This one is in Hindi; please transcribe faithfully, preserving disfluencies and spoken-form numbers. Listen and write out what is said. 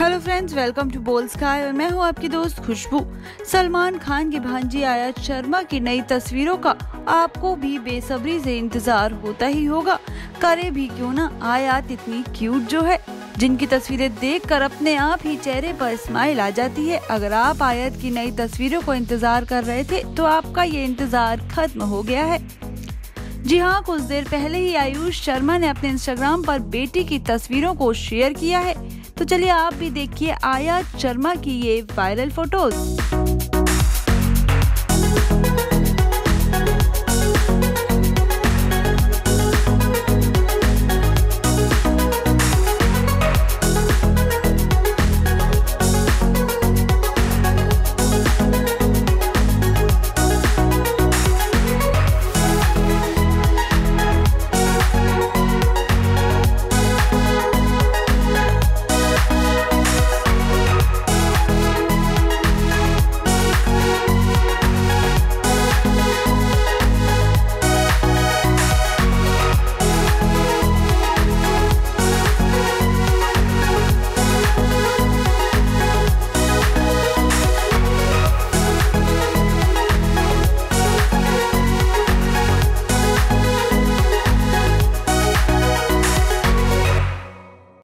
Hello friends, welcome to Boldsky और मैं हूं आपकी दोस्त खुशबू। सलमान खान की भांजी आयत शर्मा की नई तस्वीरों का आपको भी बेसब्री से इंतजार होता ही होगा। करे भी क्यों ना, आयत इतनी क्यूट जो है, जिनकी तस्वीरें देखकर अपने आप ही चेहरे पर स्माइल आ जाती है। अगर आप आयत की नई तस्वीरों को इंतजार कर रहे थे तो आपका ये इंतजार खत्म हो गया है। जी हाँ, कुछ देर पहले ही आयुष शर्मा ने अपने इंस्टाग्राम पर बेटी की तस्वीरों को शेयर किया है, तो चलिए आप भी देखिए आयत शर्मा की ये वायरल फोटोज।